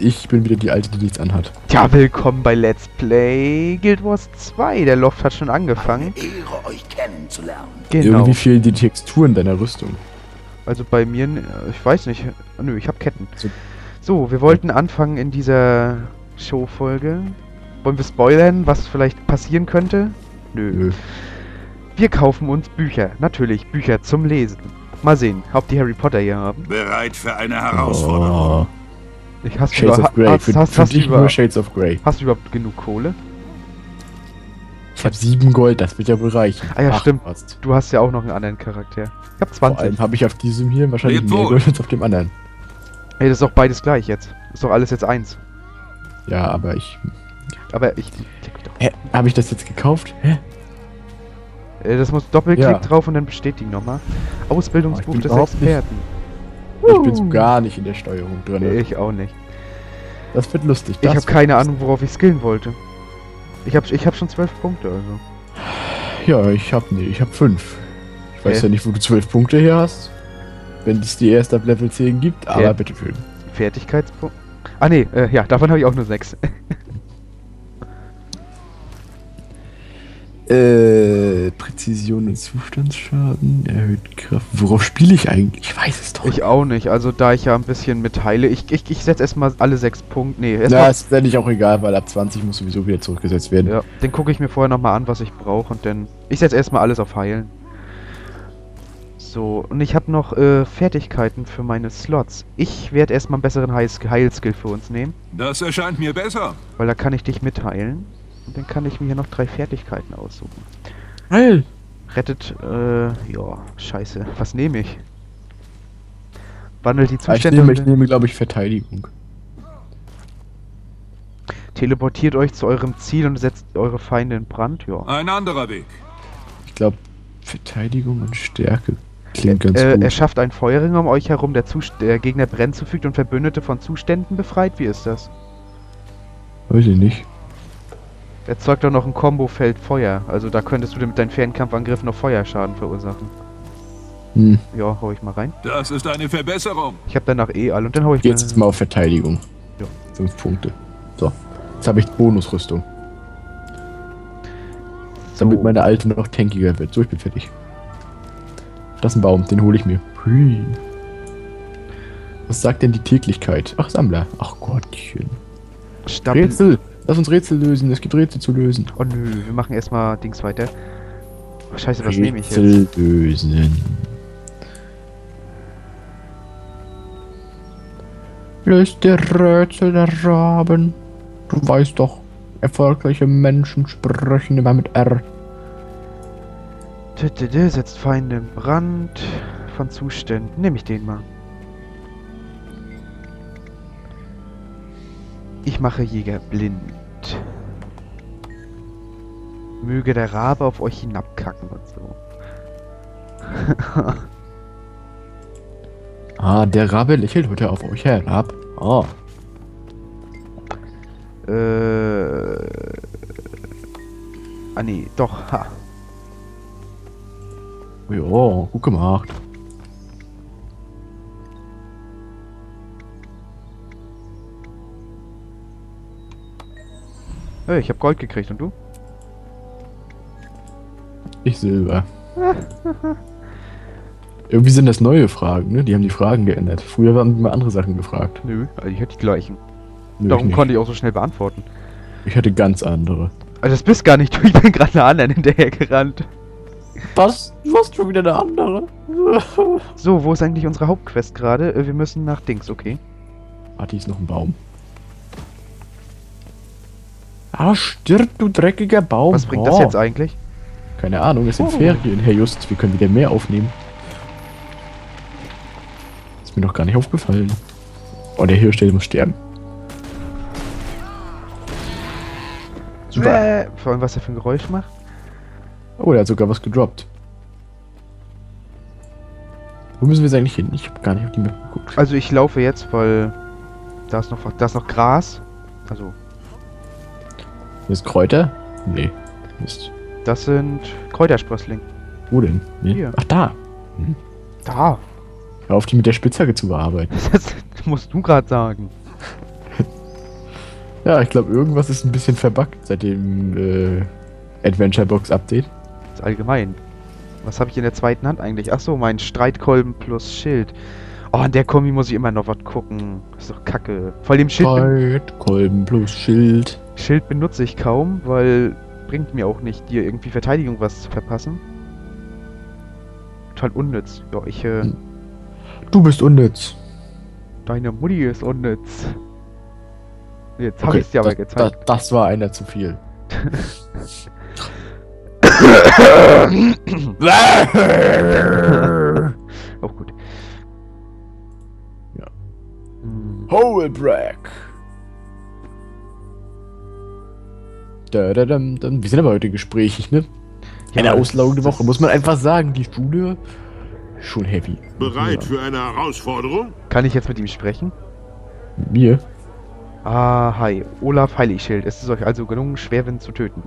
Ich bin wieder die Alte, die nichts anhat. Ja, willkommen bei Let's Play Guild Wars 2. Der Loft hat schon angefangen. Eine Ehre, euch kennenzulernen. Genau. Irgendwie fehlen die Texturen deiner Rüstung. Also bei mir, ich weiß nicht. Nö, ich habe Ketten. So, wir wollten anfangen in dieser Showfolge. Wollen wir spoilern, was vielleicht passieren könnte? Nö. Wir kaufen uns Bücher. Natürlich, Bücher zum Lesen. Mal sehen, ob die Harry Potter hier haben. Bereit für eine Herausforderung. Oh. Ich hasse Shades of Grey. Hast du überhaupt genug Kohle? Ich hab 7 Gold, das wird ja wohl reichen. Ah ja, stimmt. Fast. Du hast ja auch noch einen anderen Charakter. Ich hab 20. Vor allem hab ich auf diesem hier wahrscheinlich mehr Gold als auf dem anderen. Ey, das ist doch beides gleich jetzt. Ist doch alles jetzt eins. Ja, aber ich... Hä? Hab ich das jetzt gekauft? Hä? Das muss Doppelklick drauf und dann bestätigen nochmal. Ausbildungsbuch des Experten. Ich bin so gar nicht in der Steuerung drin. Nee, ich auch nicht. Das wird lustig. Ich habe keine Ahnung, worauf ich skillen wollte. Ich hab schon 12 Punkte, also. Ja, ich hab 5. Ich weiß ja nicht, wo du 12 Punkte her hast. Wenn es die erst ab Level 10 gibt, aber bitte schön. Fertigkeitspunkte. Ah nee, ja, davon habe ich auch nur 6. Präzision und Zustandsschaden, erhöht Kraft. Worauf spiele ich eigentlich? Ich weiß es doch. Ich auch nicht. Also da ich ja ein bisschen mitteile, ich setze erstmal alle 6 Punkte. Nee, na, ist eigentlich auch egal, weil ab 20 muss sowieso wieder zurückgesetzt werden. Ja, dann gucke ich mir vorher nochmal an, was ich brauche und dann... Ich setze erstmal alles auf Heilen. So, und ich habe noch Fertigkeiten für meine Slots. Ich werde erstmal einen besseren Heilskill für uns nehmen. Das erscheint mir besser. Weil da kann ich dich mitheilen. Und dann kann ich mir hier noch 3 Fertigkeiten aussuchen. Heil! Rettet, ja, scheiße. Was nehme ich? Wandelt die Zustände... Ich nehme glaube ich, Verteidigung. Teleportiert euch zu eurem Ziel und setzt eure Feinde in Brand, ja. Ein anderer Weg. Ich glaube, Verteidigung und Stärke klingt ganz gut. Er schafft einen Feuerring um euch herum, der Gegner Brenn zufügt und Verbündete von Zuständen befreit. Wie ist das? Weiß ich nicht. Erzeugt doch noch ein Kombofeld Feuer. Also da könntest du mit deinen Fernkampfangriffen noch Feuerschaden verursachen. Hm. Ja, hau ich mal rein. Das ist eine Verbesserung. Ich habe danach all und dann hau ich jetzt mal auf Verteidigung. Ja. 5 Punkte. So. Jetzt habe ich Bonusrüstung. So. Damit meine alte noch tankiger wird. So, ich bin fertig. Das ist ein Baum, den hole ich mir. Hui. Was sagt denn die Täglichkeit? Ach, Sammler. Ach Gottchen. Stabil. Rätsel. Lass uns Rätsel lösen, es gibt Rätsel zu lösen. Oh nö, wir machen erstmal Dings weiter. Oh, scheiße, was nehme ich jetzt? Rätsel lösen. Löste Rätsel der Raben. Du weißt doch, erfolgreiche Menschen sprechen immer mit R. Setzt Feinde im Brand von Zuständen. Nehme ich den mal. Ich mache Jäger blind. Möge der Rabe auf euch hinabkacken und so. Der Rabe lächelt heute auf euch herab. Oh. Ah nee, doch. Ha. Jo, gut gemacht. Hey, ich hab Gold gekriegt und du? Ich Silber. Irgendwie sind das neue Fragen, ne? Die haben die Fragen geändert. Früher waren immer andere Sachen gefragt. Nö, ich hatte die gleichen. Nö, darum konnte ich auch so schnell beantworten. Ich hatte ganz andere. Also das bist gar nicht du, ich bin gerade einer anderen hinterhergerannt. Was? Du warst schon wieder eine andere? So, wo ist eigentlich unsere Hauptquest gerade? Wir müssen nach Dings, okay. Ah, die ist noch ein Baum. Ah, stirb, du dreckiger Baum. Was bringt das jetzt eigentlich? Keine Ahnung, es sind Ferien, Herr Just. Wir können wieder mehr aufnehmen. Ist mir noch gar nicht aufgefallen. Oh, der Hirsch, der muss sterben. Super. Vor allem, was er für ein Geräusch macht. Oh, der hat sogar was gedroppt. Wo müssen wir jetzt eigentlich hin? Ich habe gar nicht auf die Map geguckt. Also ich laufe jetzt, weil da ist noch Gras. Also... Das Kräuter? Nee. Mist. Das sind Kräutersprössling. Wo denn? Nee. Hier. Ach, da. Hm. Da. Hör auf, die mit der Spitzhacke zu bearbeiten. Das musst du gerade sagen. Ja, ich glaube, irgendwas ist ein bisschen verbuggt seit dem Adventure Box Update. Das ist allgemein. Was habe ich in der zweiten Hand eigentlich? Achso, mein Streitkolben plus Schild. Oh, an der Kombi muss ich immer noch was gucken. Ist doch kacke. Vor dem Schild. Streitkolben plus Schild. Schild benutze ich kaum, weil bringt mir auch nicht, dir irgendwie Verteidigung was zu verpassen. Total unnütz. Ja, ich. Du bist unnütz. Deine Mutti ist unnütz. Jetzt habe ich es dir aber gezeigt. Das war einer zu viel. Auch gut. Ja. Holebrack. Wir sind aber heute gesprächig, ne? Ja, eine auslaugende Woche, muss man einfach sagen. Die Schule schon heavy. Bereit für eine Herausforderung? Kann ich jetzt mit ihm sprechen? Mit mir? Ah, hi. Olaf Heiligschild. Es ist euch also gelungen, Schwerwind zu töten.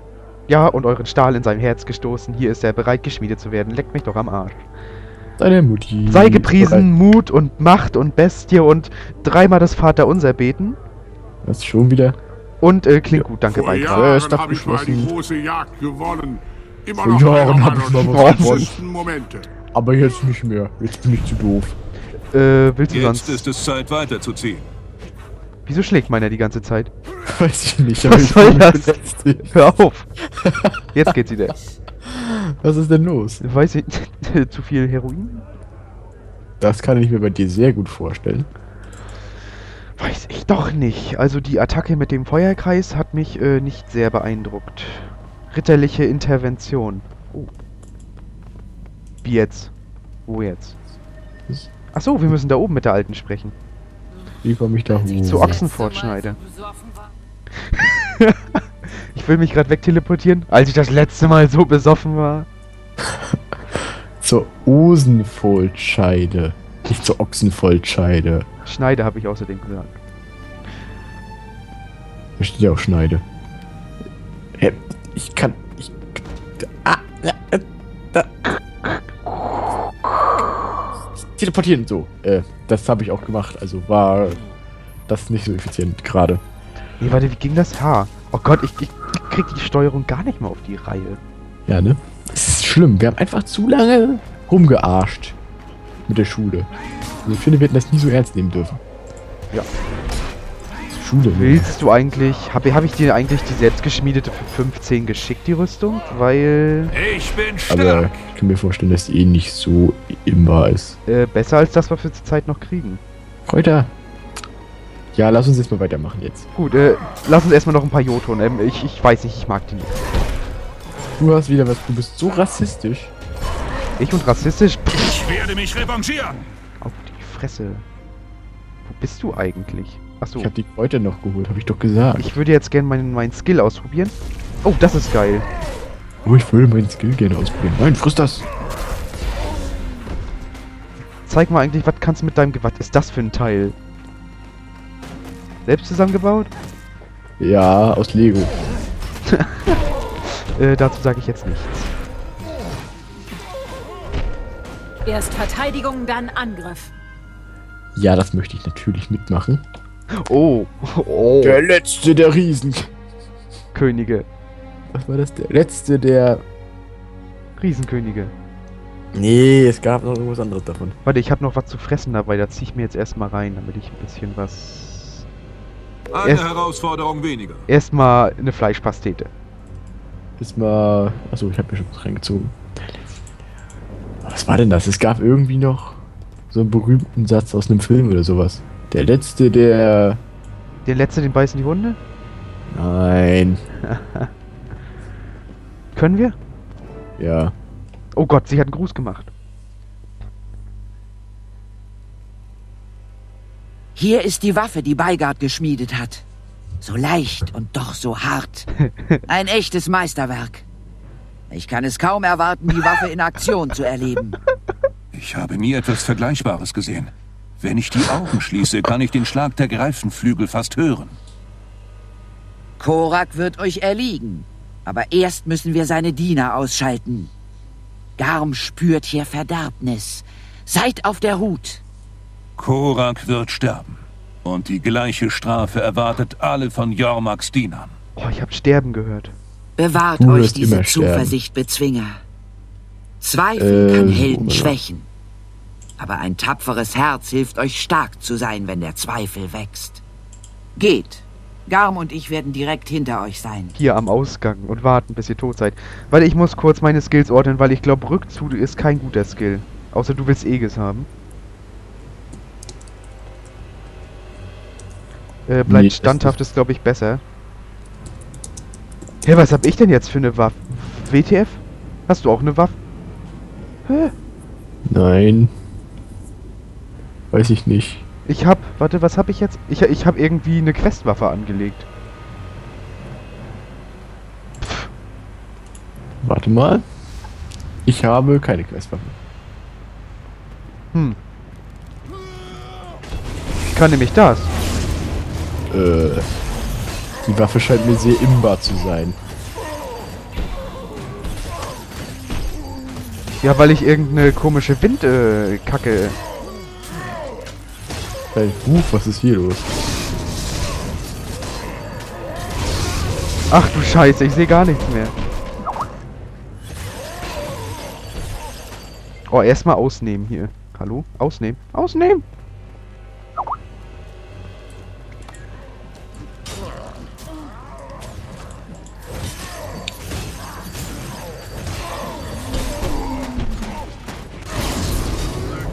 Ja, und euren Stahl in sein Herz gestoßen. Hier ist er bereit, geschmiedet zu werden. Leckt mich doch am Arsch. Deine Mutti. Sei gepriesen, bereit. Mut und Macht und Bestie und dreimal das Vaterunser beten. Das schon wieder. Und klingt gut, danke, Beigard. Vor Jahren habe ich mal die große Jagd gewonnen. Immer noch Momente. Aber jetzt nicht mehr. Jetzt bin ich zu doof. Willst du sonst? Jetzt ist es Zeit, weiterzuziehen. Wieso schlägt meiner die ganze Zeit? Weiß ich nicht, aber was soll das? Hör auf! Jetzt geht's wieder. Was ist denn los? Weiß ich nicht. Zu viel Heroin? Das kann ich mir bei dir sehr gut vorstellen. Weiß ich doch nicht. Also die Attacke mit dem Feuerkreis hat mich nicht sehr beeindruckt. Ritterliche Intervention. Oh. Wie jetzt? Wo jetzt? Achso, wir müssen da oben mit der Alten sprechen. Ich komme mich da hoch. Ich zu Ochsen fortschneide. Ich will mich gerade wegteleportieren, als ich das letzte Mal so besoffen war. Zur Osenvollscheide. Nicht zur Ochsenvollscheide. Schneide habe ich außerdem gesagt. Da steht ja auch Schneide. Hä? Ich kann. Ich. Ah! Da. Teleportieren, so. Das habe ich auch gemacht, also war das nicht so effizient gerade. Nee, warte, wie ging das? Oh Gott, ich krieg die Steuerung gar nicht mehr auf die Reihe. Ja, ne? Das ist schlimm, wir haben einfach zu lange rumgearscht mit der Schule. Also ich finde, wir hätten das nie so ernst nehmen dürfen. Ja. Schule. Willst du eigentlich... Hab ich dir eigentlich die selbstgeschmiedete für 15 geschickt, die Rüstung? Weil... Ich bin stark. Aber ich kann mir vorstellen, dass die eh nicht so imbar ist. Besser als das, was wir zur Zeit noch kriegen. Kräuter. Ja, lass uns jetzt mal weitermachen jetzt. Gut, lass uns erstmal noch ein paar Jotun. Ich weiß nicht, ich mag die nicht. Du hast wieder was... Du bist so rassistisch. Ich und rassistisch? Ich werde mich revanchieren. Auf die Fresse. Wo bist du eigentlich? Achso. Ich habe die Kräuter noch geholt, habe ich doch gesagt. Ich würde jetzt gerne meinen Skill ausprobieren. Oh, das ist geil. Oh, ich würde meinen Skill gerne ausprobieren. Nein, friss das. Zeig mal eigentlich, was kannst du mit deinem Gewand? Ist das für ein Teil? Selbst zusammengebaut? Ja, aus Lego. Dazu sage ich jetzt nichts. Erst Verteidigung, dann Angriff. Ja, das möchte ich natürlich mitmachen. Oh, oh. Der letzte der Riesenkönige. Was war das? Der letzte der Riesenkönige. Nee, es gab noch irgendwas anderes davon. Warte, ich habe noch was zu fressen dabei. Da ziehe ich mir jetzt erstmal rein, damit ich ein bisschen was. Eine Herausforderung weniger. Erstmal eine Fleischpastete. Erstmal. Achso, ich habe mir schon was reingezogen. Was war denn das? Es gab irgendwie noch so einen berühmten Satz aus einem Film oder sowas. Der letzte, der. Der letzte, den beißen die Hunde? Nein. Können wir? Ja. Oh Gott, sie hat einen Gruß gemacht. Hier ist die Waffe, die Beigard geschmiedet hat. So leicht und doch so hart. Ein echtes Meisterwerk. Ich kann es kaum erwarten, die Waffe in Aktion zu erleben. Ich habe nie etwas Vergleichbares gesehen. Wenn ich die Augen schließe, kann ich den Schlag der Greifenflügel fast hören. Korak wird euch erliegen, aber erst müssen wir seine Diener ausschalten. Garm spürt hier Verderbnis. Seid auf der Hut. Korak wird sterben. Und die gleiche Strafe erwartet alle von Jormags Dienern. Oh, ich hab sterben gehört. Bewahrt euch diese Zuversicht, Bezwinger. Zweifel kann Helden schwächen. Aber ein tapferes Herz hilft euch stark zu sein, wenn der Zweifel wächst. Geht. Garm und ich werden direkt hinter euch sein. Hier am Ausgang und warten, bis ihr tot seid. Weil ich muss kurz meine Skills ordnen, weil ich glaube, Rückzug ist kein guter Skill. Außer du willst Aegis haben. Bleibt standhaft ist, glaube ich, besser. Hä, was hab ich denn jetzt für eine Waffe? WTF? Hast du auch eine Waffe? Hä? Nein. Weiß ich nicht. Ich hab... Warte, was hab ich jetzt? Ich hab irgendwie eine Questwaffe angelegt. Pff. Warte mal. Ich habe keine Questwaffe. Hm. Ich kann nämlich das. Die Waffe scheint mir sehr imbar zu sein. Ja, weil ich irgendeine komische Windkacke... was ist hier los? Ach du Scheiße, ich sehe gar nichts mehr. Oh, erstmal ausnehmen hier. Hallo? Ausnehmen. Ausnehmen!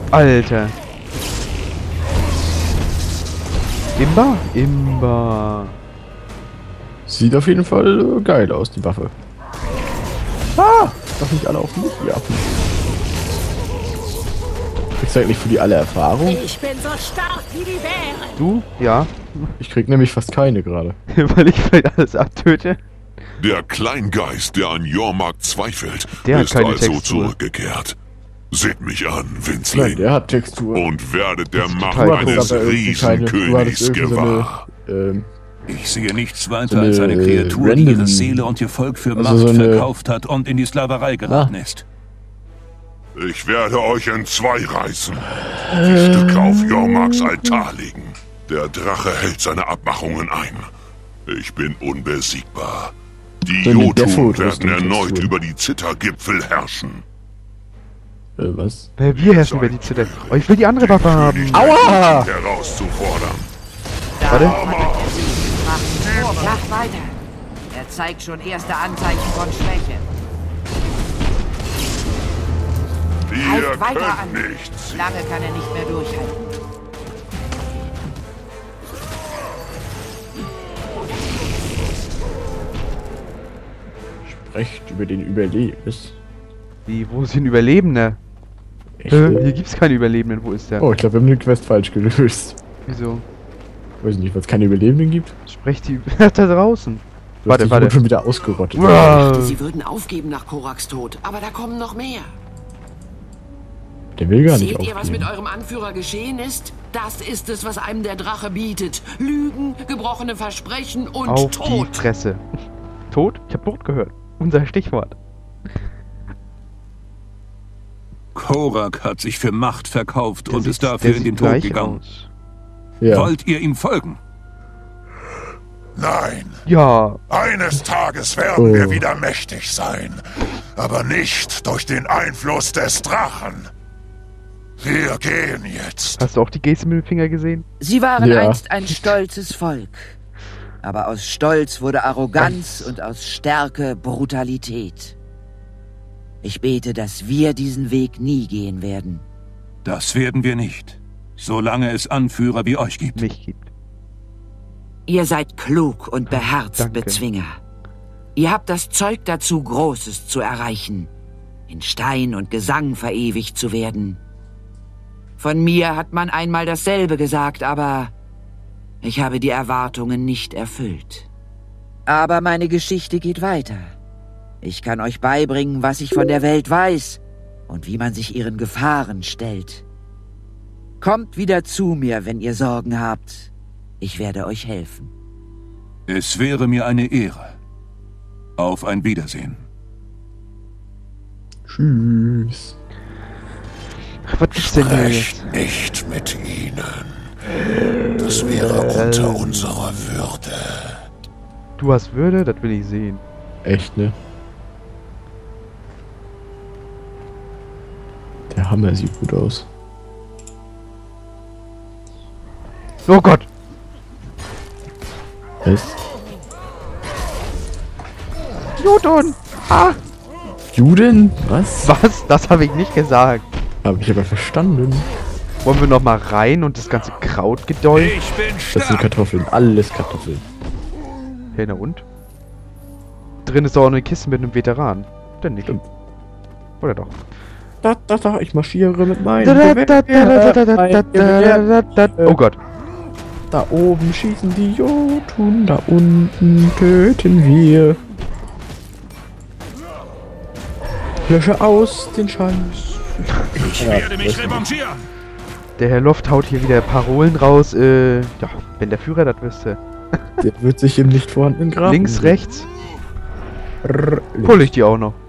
Alter. Imba? Imba. Sieht auf jeden Fall geil aus, die Waffe. Ah! Darf nicht alle auf mich werfen. Kriegst eigentlich für die alle Erfahrung? Ich bin so stark wie die Bären. Du? Ja. Ich krieg nämlich fast keine gerade. Weil ich vielleicht alles abtöte. Der Kleingeist, der an Jormag zweifelt, der ist also zurückgekehrt. Seht mich an, Winsley. Der hat Textur. Und werdet der Macht eines Riesenkönigs gewahr. Ich sehe nichts weiter als eine Kreatur, die ihre Seele und ihr Volk für Macht verkauft hat und in die Sklaverei geraten ist. Ich werde euch in zwei reißen und die Stücke auf Jormags Altar legen. Der Drache hält seine Abmachungen ein. Ich bin unbesiegbar. Die Jotun werden erneut über die Zittergipfel herrschen. Was? Wir herrschen über die Zelle. Oh, ich will die andere Waffe haben. Aua! Herauszufordern. Warte. Mach weiter. Er zeigt schon erste Anzeichen von Schwäche. Halt weiter an. Lange kann er nicht mehr durchhalten. Sprecht über den Überlebens. Wie, wo sind Überlebende? Hier gibt's keine Überlebenden, wo ist der? Oh, ich glaube, wir haben den Quest falsch gelöst. Wieso? Ich weiß nicht, weil es keine Überlebenden gibt. Sprecht die da draußen. Warte, warte. Schon wieder ausgerottet. Sie würden aufgeben nach Koraks Tod, aber da kommen noch mehr. Der will gar nicht aufgeben. Seht ihr, was mit eurem Anführer geschehen ist? Das ist es, was einem der Drache bietet. Lügen, gebrochene Versprechen und auf Tod. Auf die Fresse. Tod? Ich hab Tod gehört. Unser Stichwort. Korak hat sich für Macht verkauft und ist dafür in den Tod gegangen. Ja. Wollt ihr ihm folgen? Nein. Ja. Eines Tages werden wir wieder mächtig sein. Aber nicht durch den Einfluss des Drachen. Wir gehen jetzt. Hast du auch die Geste mit dem Finger gesehen? Sie waren einst ein stolzes Volk. Aber aus Stolz wurde Arroganz und aus Stärke Brutalität. Ich bete, dass wir diesen Weg nie gehen werden. Das werden wir nicht, solange es Anführer wie euch gibt. Mich gibt. Ihr seid klug und beherzt, Bezwinger. Ihr habt das Zeug dazu, Großes zu erreichen. In Stein und Gesang verewigt zu werden. Von mir hat man einmal dasselbe gesagt, aber ich habe die Erwartungen nicht erfüllt. Aber meine Geschichte geht weiter. Ich kann euch beibringen, was ich von der Welt weiß und wie man sich ihren Gefahren stellt. Kommt wieder zu mir, wenn ihr Sorgen habt. Ich werde euch helfen. Es wäre mir eine Ehre. Auf ein Wiedersehen. Tschüss. Was ist denn hier jetzt? Sprecht nicht mit ihnen. Das wäre unter unserer Würde. Du hast Würde? Das will ich sehen. Echt, ne? Der Hammer sieht gut aus. Oh Gott! Was? Juden! Ah! Juden? Was? Was? Das habe ich nicht gesagt. Habe ich aber verstanden. Wollen wir noch mal rein und das ganze Kraut gedäumt? Ich bin stark. Das sind Kartoffeln. Alles Kartoffeln. Hey, na und? Drin ist auch eine Kiste mit einem Veteran. Denn nicht. Stimmt. Oder doch? Ich marschiere mit meinen. Oh Gott. Da oben schießen die Jotun, da unten töten wir. Lösche aus den Scheiß. Ich werde mich revanchieren. Der Herr Loft haut hier wieder Parolen raus. Ja, wenn der Führer das wüsste. Der wird sich im nicht vorhandenen Graben. Links, rechts. Pull ich die auch noch.